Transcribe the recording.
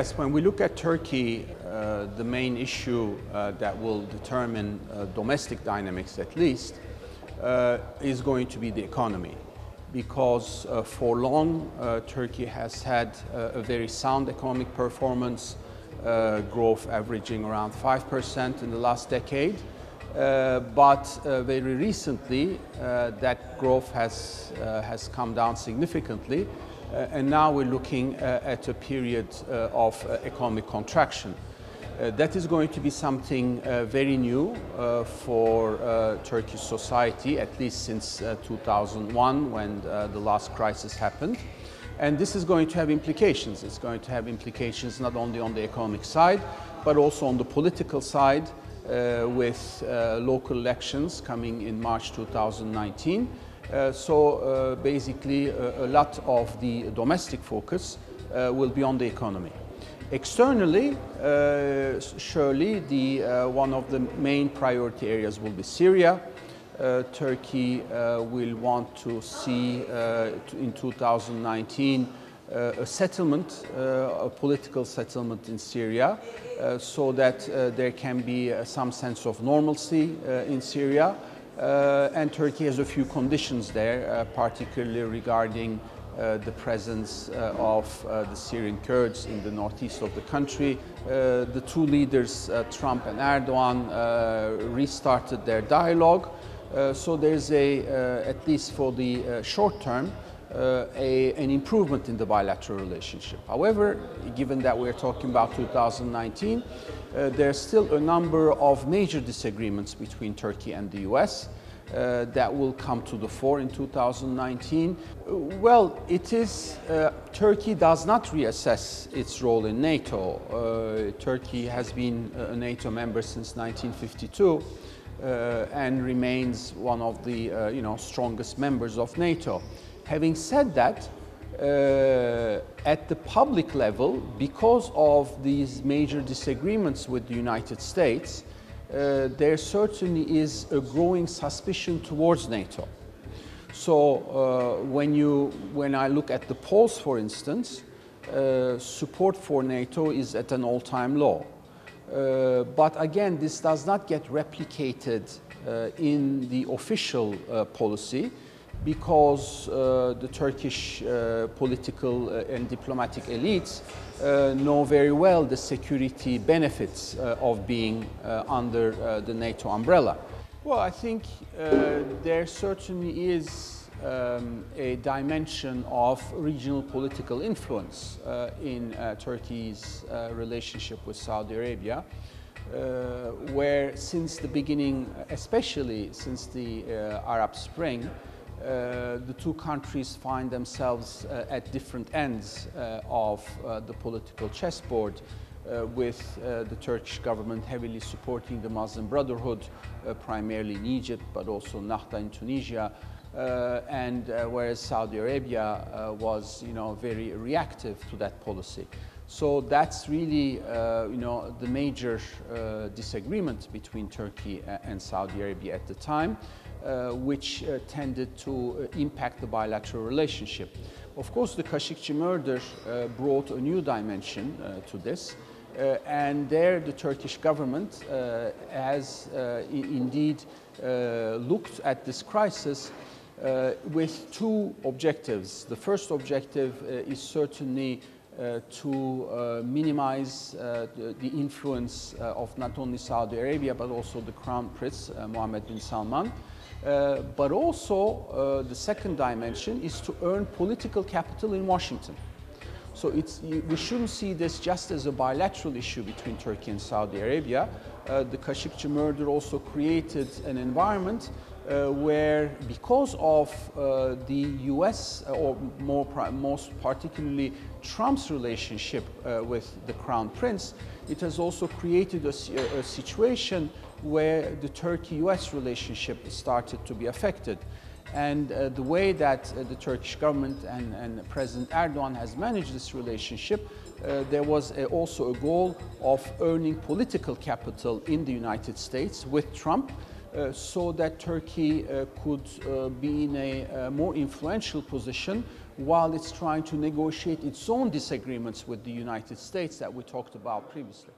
Yes, when we look at Turkey, the main issue that will determine domestic dynamics, at least, is going to be the economy. Because for long, Turkey has had a very sound economic performance, growth averaging around 5% in the last decade. But very recently, that growth has come down significantly. And now we're looking at a period of economic contraction. That is going to be something very new for Turkish society, at least since 2001, when the last crisis happened. And this is going to have implications. It's going to have implications not only on the economic side, but also on the political side, with local elections coming in March 2019. So basically, a lot of the domestic focus will be on the economy. Externally, surely one of the main priority areas will be Syria. Turkey will want to see in 2019 a settlement, a political settlement in Syria, so that there can be some sense of normalcy in Syria. And Turkey has a few conditions there, particularly regarding the presence of the Syrian Kurds in the northeast of the country. The two leaders, Trump and Erdoğan, restarted their dialogue. So there's at least for the short term, an improvement in the bilateral relationship. However, given that we're talking about 2019, there's still a number of major disagreements between Turkey and the US that will come to the fore in 2019. Well, it is, Turkey does not reassess its role in NATO. Turkey has been a NATO member since 1952 and remains one of the strongest members of NATO. Having said that, at the public level, because of these major disagreements with the United States, there certainly is a growing suspicion towards NATO. So when I look at the polls, for instance, support for NATO is at an all-time low. But again, this does not get replicated in the official policy, because the Turkish political and diplomatic elites know very well the security benefits of being under the NATO umbrella. Well, I think there certainly is a dimension of regional political influence in Turkey's relationship with Saudi Arabia, where since the beginning, especially since the Arab Spring, the two countries find themselves at different ends of the political chessboard, with the Turkish government heavily supporting the Muslim Brotherhood, primarily in Egypt, but also Ennahda in Tunisia, and whereas Saudi Arabia was, very reactive to that policy. So that's really, the major disagreement between Turkey and Saudi Arabia at the time, which tended to impact the bilateral relationship. Of course, the Khashoggi murder brought a new dimension to this, and there the Turkish government has indeed looked at this crisis with two objectives. The first objective is certainly to minimize the influence of not only Saudi Arabia, but also the Crown Prince, Mohammed bin Salman. But also, the second dimension is to earn political capital in Washington. So we shouldn't see this just as a bilateral issue between Turkey and Saudi Arabia. The Khashoggi murder also created an environment where, because of the US, or most particularly Trump's relationship with the Crown Prince, it has also created a situation where the Turkey-US relationship started to be affected. And the way that the Turkish government and President Erdogan has managed this relationship, there was also a goal of earning political capital in the United States with Trump, so that Turkey could be in a more influential position while it's trying to negotiate its own disagreements with the United States that we talked about previously.